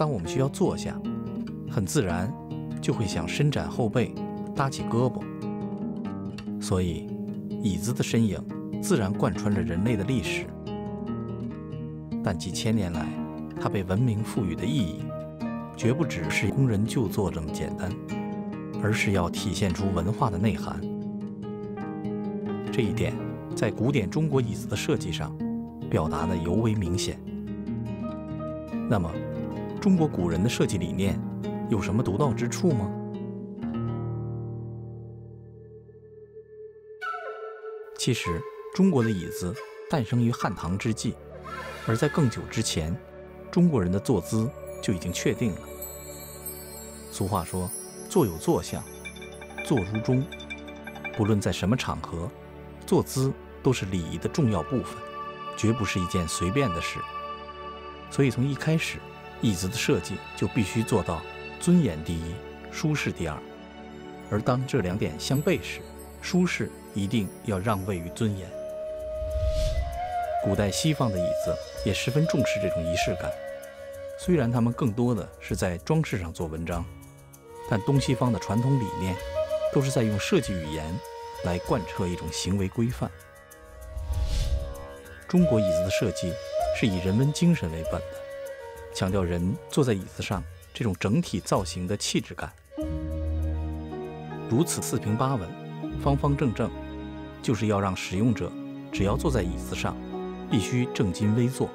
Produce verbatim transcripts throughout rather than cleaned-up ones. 当我们需要坐下，很自然就会想伸展后背，搭起胳膊。所以，椅子的身影自然贯穿着人类的历史，但几千年来，它被文明赋予的意义，绝不只是供人就坐这么简单，而是要体现出文化的内涵。这一点，在古典中国椅子的设计上，表达得尤为明显。那么，中国古人的设计理念有什么独到之处吗？其实，中国的椅子诞生于汉唐之际，而在更久之前，中国人的坐姿就已经确定了。俗话说，坐有坐相，坐如钟。不论在什么场合，坐姿都是礼仪的重要部分，绝不是一件随便的事。所以从一开始，椅子的设计就必须做到尊严第一，舒适第二。而当这两点相悖时，舒适一定要让位于尊严。古代西方的椅子也十分重视这种仪式感，虽然他们更多的是在装饰上做文章，但东西方的传统理念都是在用设计语言来贯彻一种行为规范。中国椅子的设计是以人文精神为本的，强调人坐在椅子上这种整体造型的气质感。如此四平八稳、方方正正，就是要让使用者只要坐在椅子上，必须正襟危坐，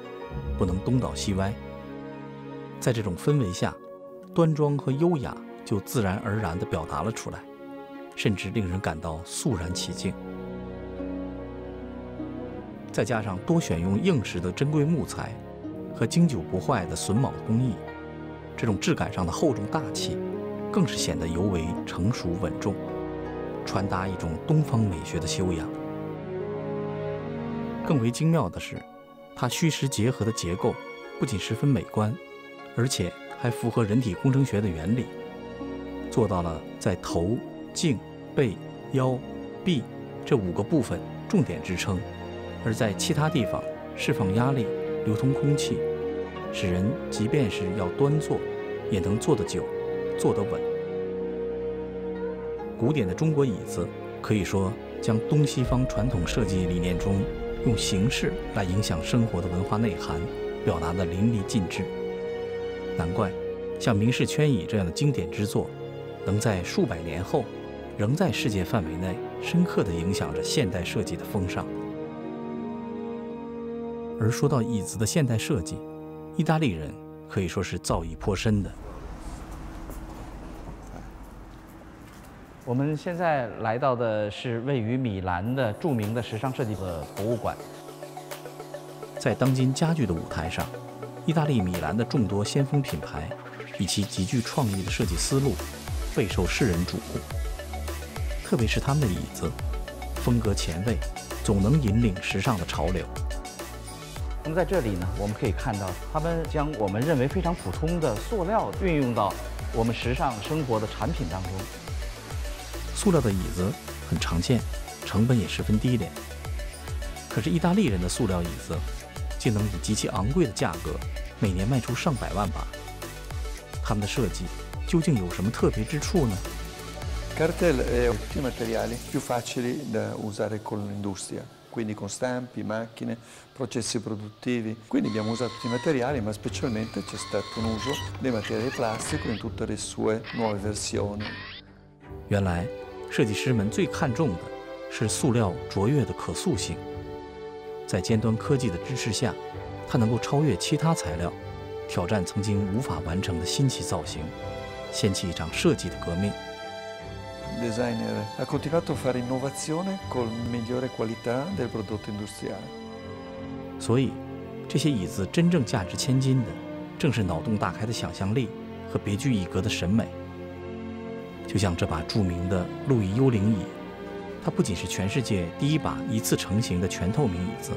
不能东倒西歪。在这种氛围下，端庄和优雅就自然而然地表达了出来，甚至令人感到肃然起敬。再加上多选用硬实的珍贵木材和经久不坏的榫卯工艺，这种质感上的厚重大气，更是显得尤为成熟稳重，传达一种东方美学的修养。更为精妙的是，它虚实结合的结构不仅十分美观，而且还符合人体工程学的原理，做到了在头、颈、背、腰、臂这五个部分重点支撑，而在其他地方释放压力，流通空气，使人即便是要端坐，也能坐得久，坐得稳。古典的中国椅子可以说将东西方传统设计理念中用形式来影响生活的文化内涵表达得淋漓尽致。难怪像明式圈椅这样的经典之作，能在数百年后仍在世界范围内深刻地影响着现代设计的风尚。而说到椅子的现代设计，意大利人可以说是造诣颇深的。我们现在来到的是位于米兰的著名的时尚设计的博物馆。在当今家具的舞台上，意大利米兰的众多先锋品牌以其极具创意的设计思路备受世人瞩目，特别是他们的椅子风格前卫，总能引领时尚的潮流。那么在这里呢，我们可以看到他们将我们认为非常普通的塑料运用到我们时尚生活的产品当中。塑料的椅子很常见，成本也十分低廉。可是意大利人的塑料椅子竟能以极其昂贵的价格每年卖出上百万把。他们的设计究竟有什么特别之处呢？原来设计师们最看重的是塑料卓越的可塑性，在尖端科技的支持下，它能够超越其他材料，挑战曾经无法完成的新奇造型，掀起一场设计的革命。所以，这些椅子真正价值千金的，正是脑洞大开的想象力和别具一格的审美。就像这把著名的路易幽灵椅，它不仅是全世界第一把一次成型的全透明椅子，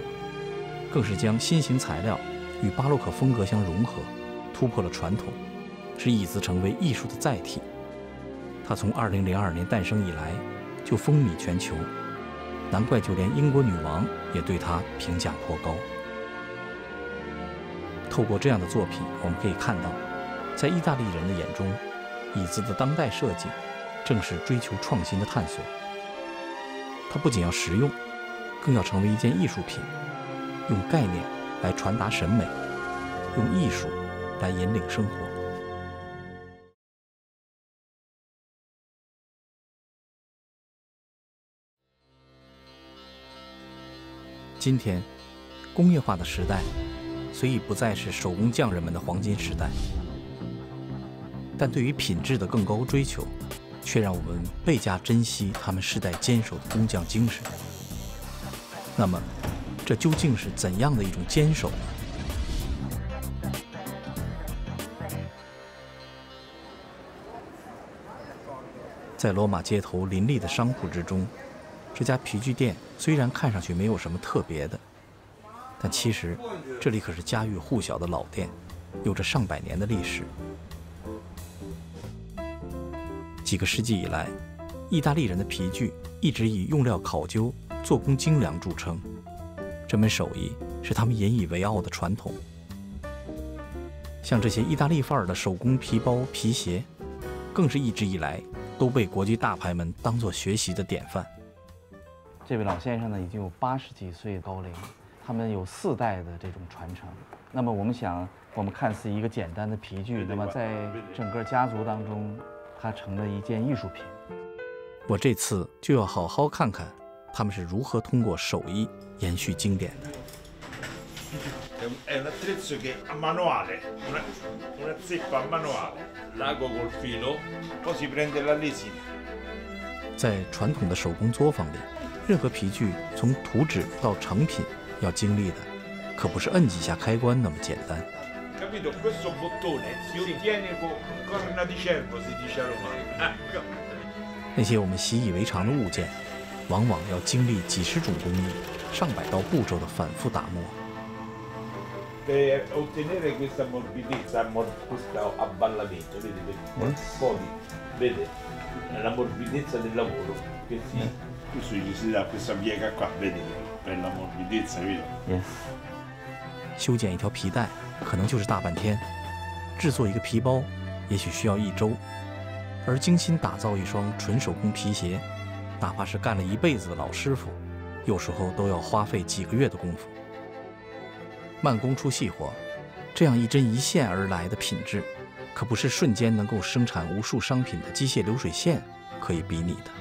更是将新型材料与巴洛克风格相融合，突破了传统，使椅子成为艺术的载体。它从二零零二年诞生以来就风靡全球，难怪就连英国女王也对它评价颇高。透过这样的作品，我们可以看到在意大利人的眼中，椅子的当代设计正是追求创新的探索。它不仅要实用，更要成为一件艺术品，用概念来传达审美，用艺术来引领生活。今天，工业化的时代虽已不再是手工匠人们的黄金时代，但对于品质的更高追求，却让我们倍加珍惜他们世代坚守的工匠精神。那么，这究竟是怎样的一种坚守呢？在罗马街头林立的商铺之中，这家皮具店虽然看上去没有什么特别的，但其实这里可是家喻户晓的老店，有着上百年的历史。几个世纪以来，意大利人的皮具一直以用料考究、做工精良著称，这门手艺是他们引以为傲的传统。像这些意大利范儿的手工皮包、皮鞋，更是一直以来都被国际大牌们当作学习的典范。这位老先生呢，已经有八十几岁的高龄，他们有四代的这种传承。那么我们想，我们看似一个简单的皮具，那么在整个家族当中，它成了一件艺术品。我这次就要好好看看，他们是如何通过手艺延续经典的。在传统的手工作坊里，任何皮具从图纸到成品要经历的，可不是摁几下开关那么简单。那些我们习以为常的物件，往往要经历几十种工艺、上百道步骤的反复打磨。嗯，修剪一条皮带可能就是大半天，制作一个皮包也许需要一周，而精心打造一双纯手工皮鞋，哪怕是干了一辈子的老师傅，有时候都要花费几个月的功夫。慢工出细活，这样一针一线而来的品质，可不是瞬间能够生产无数商品的机械流水线可以比拟的。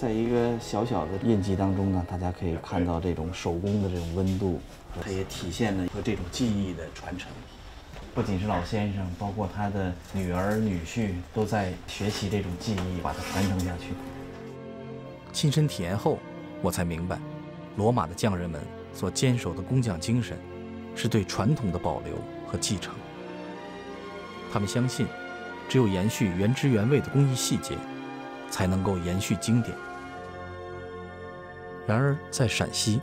在一个小小的印记当中呢，大家可以看到这种手工的这种温度，它也体现了和这种技艺的传承。不仅是老先生，包括他的女儿女婿都在学习这种技艺，把它传承下去。亲身体验后，我才明白，罗马的匠人们所坚守的工匠精神，是对传统的保留和继承。他们相信，只有延续原汁原味的工艺细节，才能够延续经典。然而，在陕西，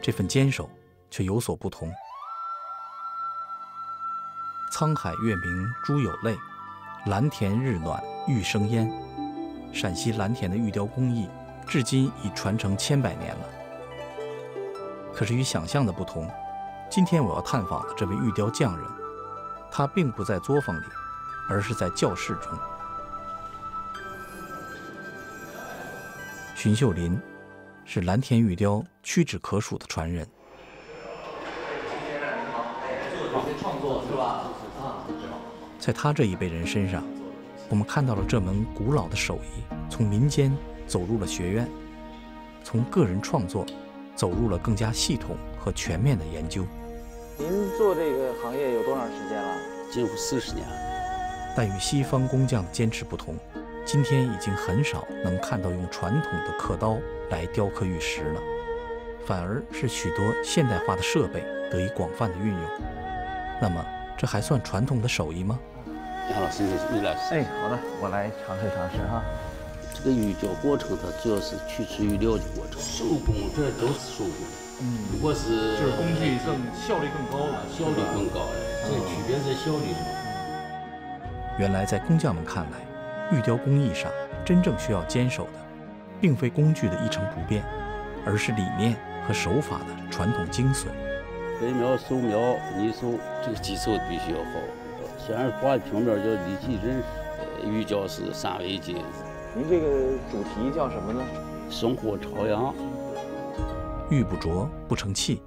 这份坚守却有所不同。沧海月明珠有泪，蓝田日暖玉生烟。陕西蓝田的玉雕工艺，至今已传承千百年了。可是与想象的不同，今天我要探访的这位玉雕匠人，他并不在作坊里，而是在教室中。荀秀林是蓝田玉雕屈指可数的传人。在他这一辈人身上，我们看到了这门古老的手艺从民间走入了学院，从个人创作走入了更加系统和全面的研究。您做这个行业有多长时间了？近乎四十年。但与西方工匠的坚持不同，今天已经很少能看到用传统的刻刀来雕刻玉石了，反而是许多现代化的设备得以广泛的运用。那么，这还算传统的手艺吗？杨老师，你来。哎，好的，我来尝试尝试哈。这个玉雕过程，它主要是去除玉料的过程。手工，这都是手工。嗯，如果是就是工具更效率更高了，效率更高了，这区别在效率上。原来在工匠们看来，玉雕工艺上真正需要坚守的，并非工具的一成不变，而是理念和手法的传统精髓。肥苗、收苗、泥收，这个基础必须要好。虽然画平面叫李济仁，寓教是三为金。您这个主题叫什么呢？生活朝阳。玉不琢不成器，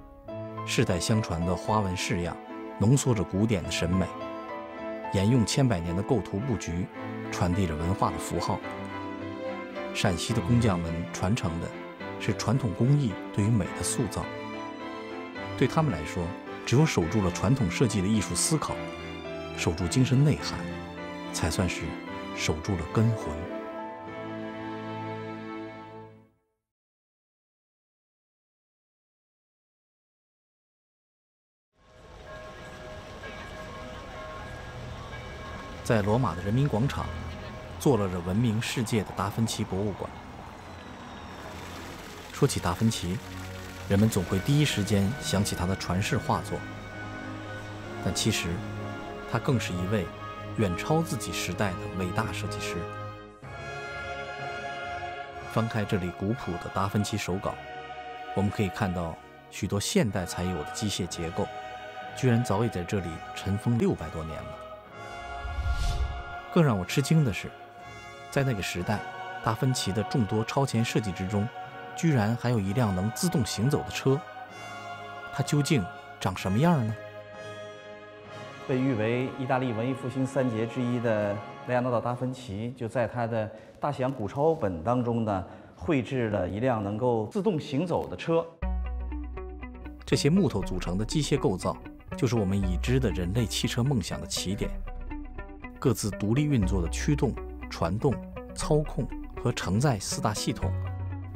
世代相传的花纹式样，浓缩着古典的审美，沿用千百年的构图布局，传递着文化的符号。陕西的工匠们传承的是传统工艺对于美的塑造。对他们来说，只有守住了传统设计的艺术思考，守住精神内涵，才算是守住了根魂。在罗马的人民广场，坐落着闻名世界的达芬奇博物馆。说起达芬奇，人们总会第一时间想起他的传世画作，但其实，他更是一位远超自己时代的伟大设计师。翻开这里古朴的达芬奇手稿，我们可以看到许多现代才有的机械结构，居然早已在这里尘封六百多年了。更让我吃惊的是，在那个时代，达芬奇的众多超前设计之中，居然还有一辆能自动行走的车。它究竟长什么样呢？被誉为意大利文艺复兴三杰之一的莱昂纳多·达芬奇，就在他的《大西洋古抄本》当中呢，绘制了一辆能够自动行走的车。这些木头组成的机械构造，就是我们已知的人类汽车梦想的起点。各自独立运作的驱动、传动、操控和承载四大系统，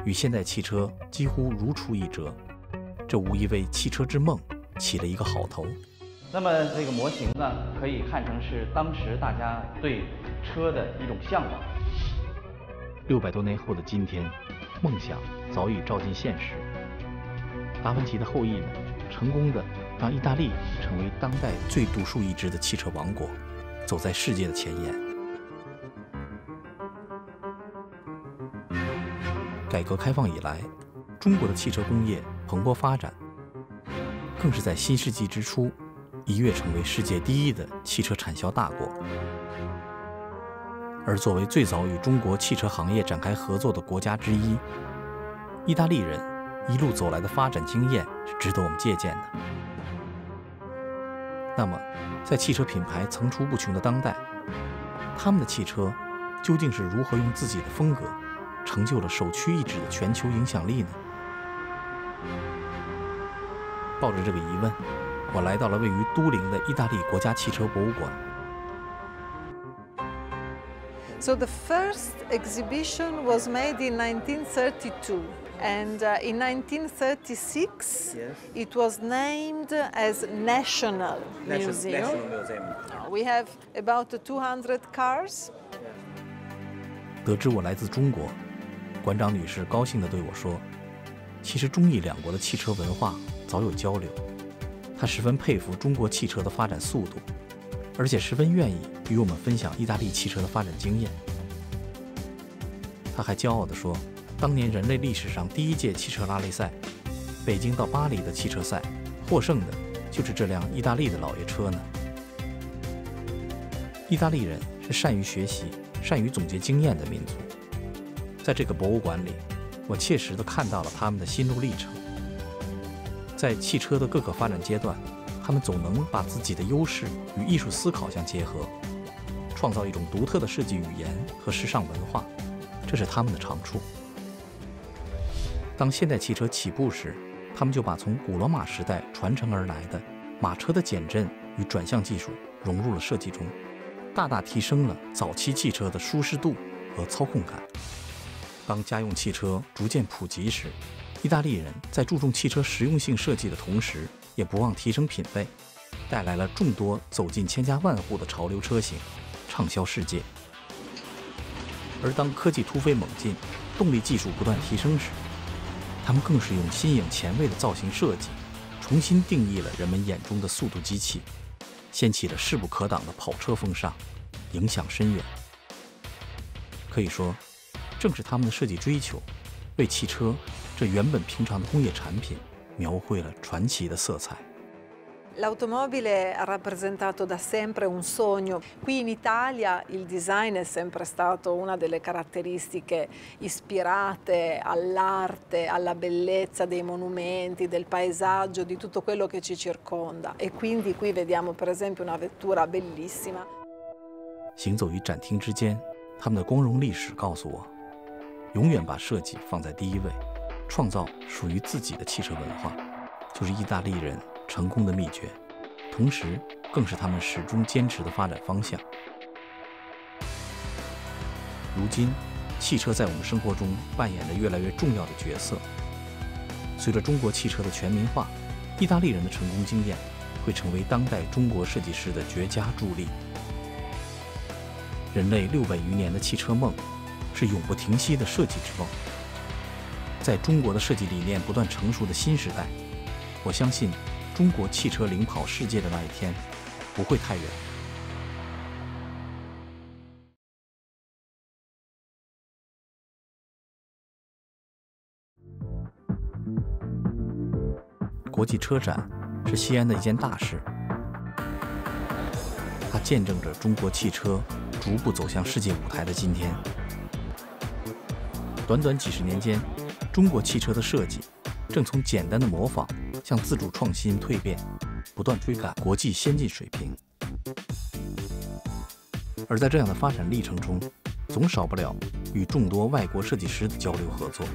与现代汽车几乎如出一辙，这无疑为汽车之梦起了一个好头。那么这个模型呢，可以看成是当时大家对车的一种向往。六百多年后的今天，梦想早已照进现实。达芬奇的后裔们，成功的让意大利成为当代最独树一帜的汽车王国。走在世界的前沿。改革开放以来，中国的汽车工业蓬勃发展，更是在新世纪之初一跃成为世界第一的汽车产销大国。而作为最早与中国汽车行业展开合作的国家之一，意大利人一路走来的发展经验是值得我们借鉴的。那么，在汽车品牌层出不穷的当代，他们的汽车究竟是如何用自己的风格，成就了首屈一指的全球影响力呢？抱着这个疑问，我来到了位于都灵的意大利国家汽车博物馆。So the first exhibition was made in nineteen thirty-two. And uh, in nineteen thirty-six, yes. It was named as National, National Museum. National Museum. We have about two hundred cars. 得知我来自中国，馆长女士高兴地对我说：“其实中意两国的汽车文化早有交流，她十分佩服中国汽车的发展速度，而且十分愿意与我们分享意大利汽车的发展经验。”她还骄傲地说。当年人类历史上第一届汽车拉力赛，北京到巴黎的汽车赛，获胜的就是这辆意大利的老爷车呢。意大利人是善于学习、善于总结经验的民族，在这个博物馆里，我切实地看到了他们的心路历程。在汽车的各个发展阶段，他们总能把自己的优势与艺术思考相结合，创造一种独特的设计语言和时尚文化，这是他们的长处。当现代汽车起步时，他们就把从古罗马时代传承而来的马车的减震与转向技术融入了设计中，大大提升了早期汽车的舒适度和操控感。当家用汽车逐渐普及时，意大利人在注重汽车实用性设计的同时，也不忘提升品味，带来了众多走进千家万户的潮流车型，畅销世界。而当科技突飞猛进，动力技术不断提升时，他们更是用新颖前卫的造型设计，重新定义了人们眼中的速度机器，掀起了势不可挡的跑车风尚，影响深远。可以说，正是他们的设计追求，为汽车这原本平常的工业产品描绘了传奇的色彩。 L'automobile ha rappresentato da sempre un sogno. Qui in Italia il design è sempre stato una delle caratteristiche ispirate all'arte, alla bellezza dei monumenti, del paesaggio, di tutto quello che ci circonda. E quindi qui vediamo per esempio una vettura bellissima. 行走于展厅之间，他们的光荣历史告诉我，永远把设计放在第一位，创造属于自己的汽车文化，就是意大利人。 成功的秘诀，同时更是他们始终坚持的发展方向。如今，汽车在我们生活中扮演着越来越重要的角色。随着中国汽车的全民化，意大利人的成功经验会成为当代中国设计师的绝佳助力。人类六百余年的汽车梦，是永不停息的设计之梦。在中国的设计理念不断成熟的新时代，我相信。 中国汽车领跑世界的那一天，不会太远。国际车展是西安的一件大事，它见证着中国汽车逐步走向世界舞台的今天。短短几十年间，中国汽车的设计正从简单的模仿。 向自主创新蜕变，不断追赶国际先进水平。而在这样的发展历程中，总少不了与众多外国设计师的交流合作。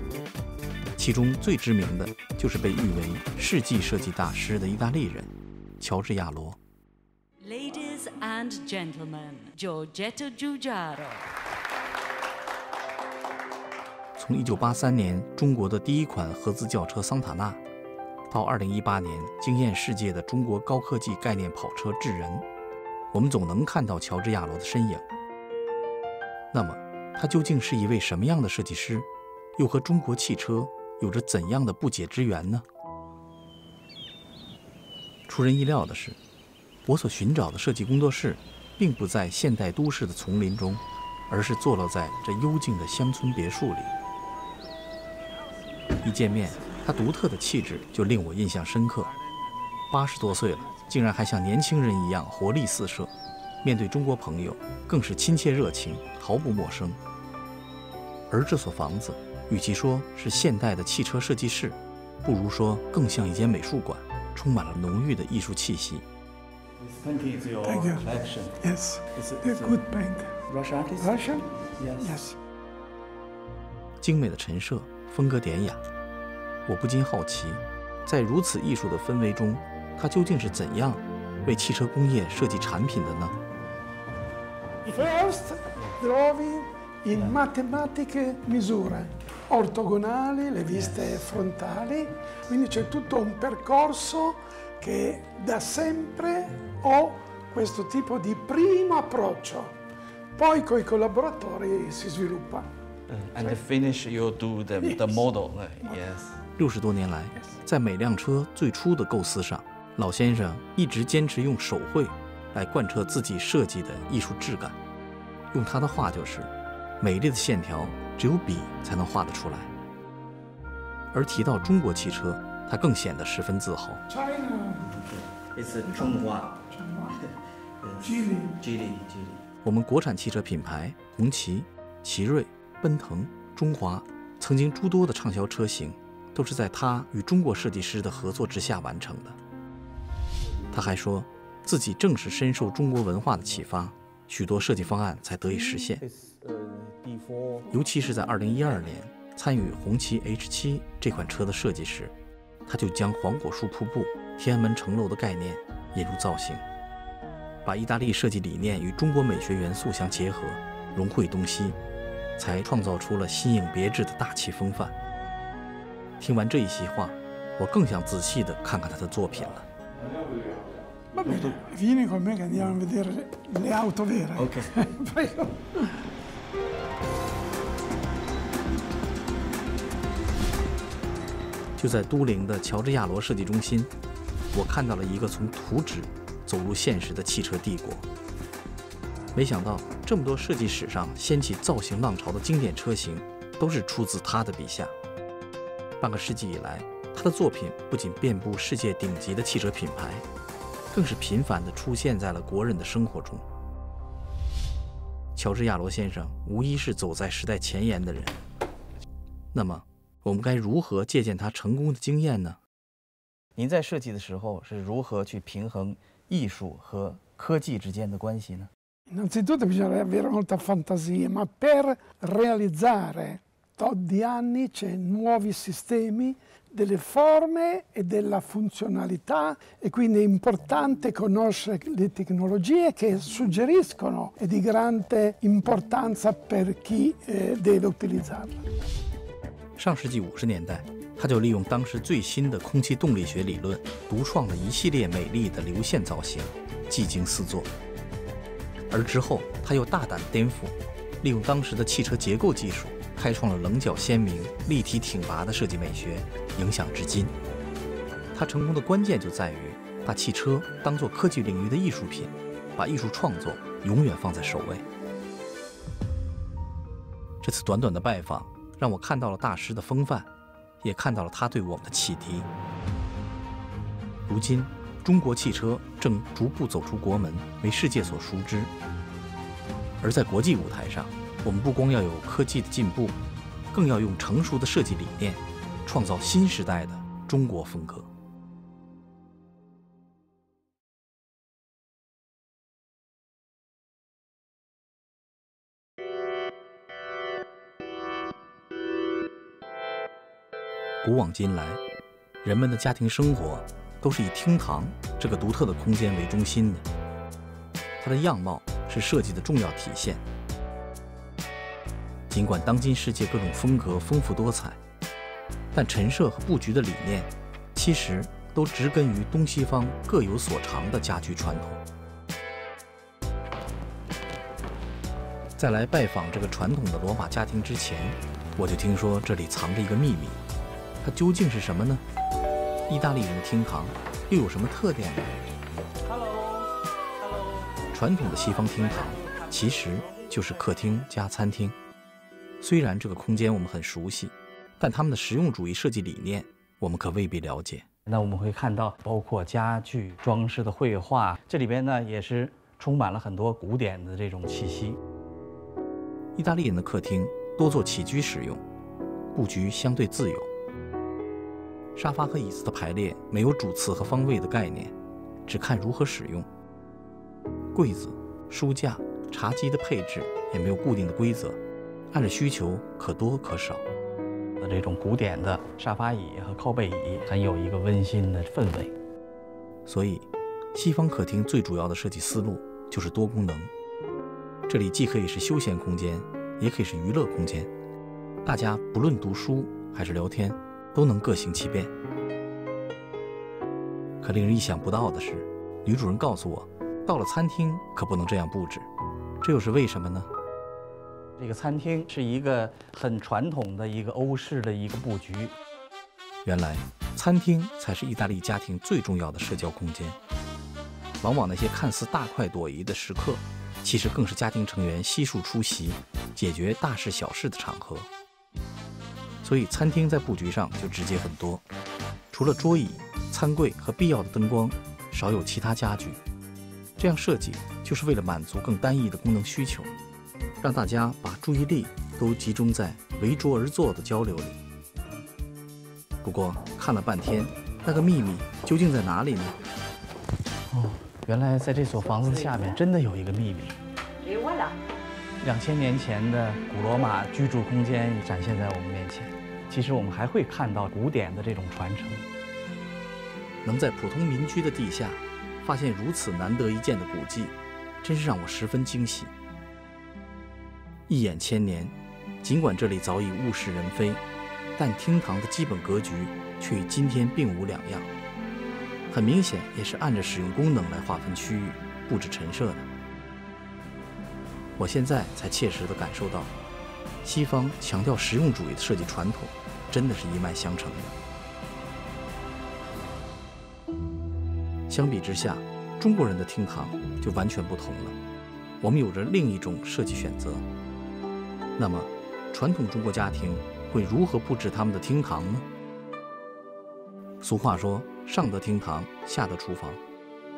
其中最知名的就是被誉为世纪设计大师的意大利人乔治·亚罗。Ladies and gentlemen, Giorgio Giugiaro。从一九八三年中国的第一款合资轿车桑塔纳。 到二零一八年，惊艳世界的中国高科技概念跑车智人，我们总能看到乔治·亚罗的身影。那么，他究竟是一位什么样的设计师？又和中国汽车有着怎样的不解之缘呢？出人意料的是，我所寻找的设计工作室，并不在现代都市的丛林中，而是坐落在这幽静的乡村别墅里。一见面。 他独特的气质就令我印象深刻。八十多岁了，竟然还像年轻人一样活力四射，面对中国朋友更是亲切热情，毫不陌生。而这所房子，与其说是现代的汽车设计室，不如说更像一间美术馆，充满了浓郁的艺术气息。Thank you. Yes, it's a good paint. Russian artist. Russian. Yes. 精美的陈设，风格典雅。 我不禁好奇，在如此艺术的氛围中，他究竟是怎样为汽车工业设计产品的呢 ？First, drawing in mathematiche misure, ortogonali, le viste frontali. Quindi c'è tutto un percorso che da sempre ho questo tipo di primo approccio. Poi coi collaboratori si sviluppa. And the finish you do the the model, yes. 六十多年来，在每辆车最初的构思上，老先生一直坚持用手绘来贯彻自己设计的艺术质感。用他的话就是：“美丽的线条只有笔才能画得出来。”而提到中国汽车，他更显得十分自豪。It's 中华，中华，吉利，吉利，吉利。我们国产汽车品牌红旗、奇瑞、奔腾、中华，曾经诸多的畅销车型。 都是在他与中国设计师的合作之下完成的。他还说，自己正是深受中国文化的启发，许多设计方案才得以实现。尤其是在二零一二年参与红旗 H 七 这款车的设计时，他就将黄果树瀑布、天安门城楼的概念引入造型，把意大利设计理念与中国美学元素相结合，融会东西，才创造出了新颖别致的大气风范。 听完这一席话，我更想仔细地看看他的作品了。就在都灵的乔治亚罗设计中心，我看到了一个从图纸走入现实的汽车帝国。没想到，这么多设计史上掀起造型浪潮的经典车型，都是出自他的笔下。半个世纪以来，他的作品不仅遍布世界顶级的汽车品牌，更是频繁地出现在了国人的生活中。乔治·亚罗先生无疑是走在时代前沿的人。那么，我们该如何借鉴他成功的经验呢？您在设计的时候是如何去平衡艺术和科技之间的关系呢？ Innanzitutto bisogna avere molta fantasia, ma per realizzare tot di anni c'è nuovi sistemi delle forme e della funzionalità e quindi è importante conoscere le tecnologie che suggeriscono e di grande importanza per chi eh, deve utilizzarle. 上世纪五十年代，他就利用当时最新的空气动力学理论，独创了一系列美丽的流线造型，技惊四座。 而之后，他又大胆颠覆，利用当时的汽车结构技术，开创了棱角鲜明、立体挺拔的设计美学，影响至今。他成功的关键就在于把汽车当作科技领域的艺术品，把艺术创作永远放在首位。这次短短的拜访，让我看到了大师的风范，也看到了他对我们的启迪。如今， 中国汽车正逐步走出国门，为世界所熟知。而在国际舞台上，我们不光要有科技的进步，更要用成熟的设计理念，创造新时代的中国风格。古往今来，人们的家庭生活 都是以厅堂这个独特的空间为中心的，它的样貌是设计的重要体现。尽管当今世界各种风格丰富多彩，但陈设和布局的理念其实都植根于东西方各有所长的家居传统。在来拜访这个传统的罗马家庭之前，我就听说这里藏着一个秘密，它究竟是什么呢？ 意大利人的厅堂又有什么特点呢？ Hello, hello. 传统的西方厅堂其实就是客厅加餐厅。虽然这个空间我们很熟悉，但他们的实用主义设计理念我们可未必了解。那我们会看到，包括家具、装饰的绘画，这里边呢也是充满了很多古典的这种气息。意大利人的客厅多做起居使用，布局相对自由。 沙发和椅子的排列没有主次和方位的概念，只看如何使用。柜子、书架、茶几的配置也没有固定的规则，按着需求可多可少。这种古典的沙发椅和靠背椅很有一个温馨的氛围。所以，西方客厅最主要的设计思路就是多功能。这里既可以是休闲空间，也可以是娱乐空间。大家不论读书还是聊天， 都能各行其变。可令人意想不到的是，女主人告诉我，到了餐厅可不能这样布置，这又是为什么呢？这个餐厅是一个很传统的一个欧式的一个布局。原来，餐厅才是意大利家庭最重要的社交空间。往往那些看似大快朵颐的时刻，其实更是家庭成员悉数出席，解决大事小事的场合。 所以，餐厅在布局上就直接很多，除了桌椅、餐柜和必要的灯光，少有其他家具。这样设计就是为了满足更单一的功能需求，让大家把注意力都集中在围桌而坐的交流里。不过，看了半天，那个秘密究竟在哪里呢？哦，原来在这所房子的下面真的有一个秘密。 两千年前的古罗马居住空间展现在我们面前。其实我们还会看到古典的这种传承。能在普通民居的地下发现如此难得一见的古迹，真是让我十分惊喜。一眼千年，尽管这里早已物是人非，但厅堂的基本格局却与今天并无两样。很明显，也是按着使用功能来划分区域、布置陈设的。 我现在才切实地感受到，西方强调实用主义的设计传统，真的是一脉相承的。相比之下，中国人的厅堂就完全不同了，我们有着另一种设计选择。那么，传统中国家庭会如何布置他们的厅堂呢？俗话说“上得厅堂，下得厨房”，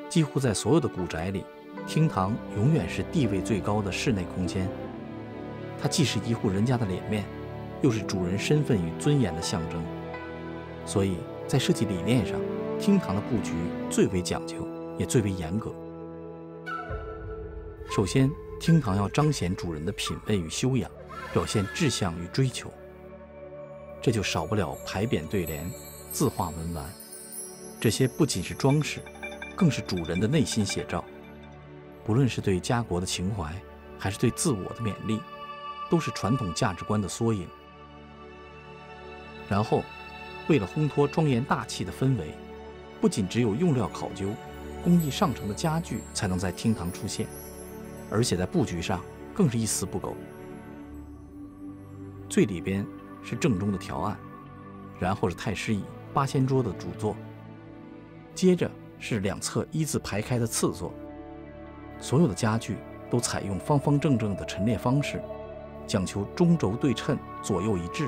几乎在所有的古宅里，厅堂永远是地位最高的室内空间。它既是一户人家的脸面，又是主人身份与尊严的象征。所以在设计理念上，厅堂的布局最为讲究，也最为严格。首先，厅堂要彰显主人的品味与修养，表现志向与追求。这就少不了牌匾对联、字画文玩，这些不仅是装饰，更是主人的内心写照。不论是对家国的情怀，还是对自我的勉励，都是传统价值观的缩影。然后，为了烘托庄严大气的氛围，不仅只有用料考究、工艺上乘的家具才能在厅堂出现，而且在布局上更是一丝不苟。最里边是正中的条案，然后是太师椅、八仙桌的主座，接着是两侧一字排开的次座。所有的家具都采用方方正正的陈列方式，讲求中轴对称、左右一致。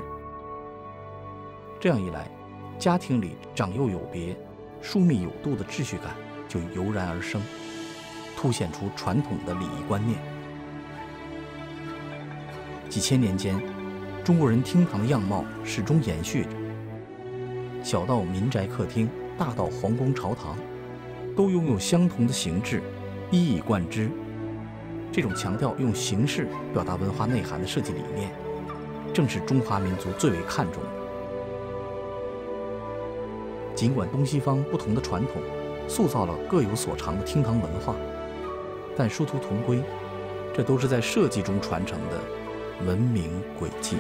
这样一来，家庭里长幼有别、疏密有度的秩序感就油然而生，凸显出传统的礼仪观念。几千年间，中国人厅堂的样貌始终延续着，小到民宅客厅，大到皇宫朝堂，都拥有相同的形制，一以贯之。这种强调用形式表达文化内涵的设计理念，正是中华民族最为看重的。尽管东西方不同的传统塑造了各有所长的厅堂文化，但殊途同归，这都是在设计中传承的文明轨迹。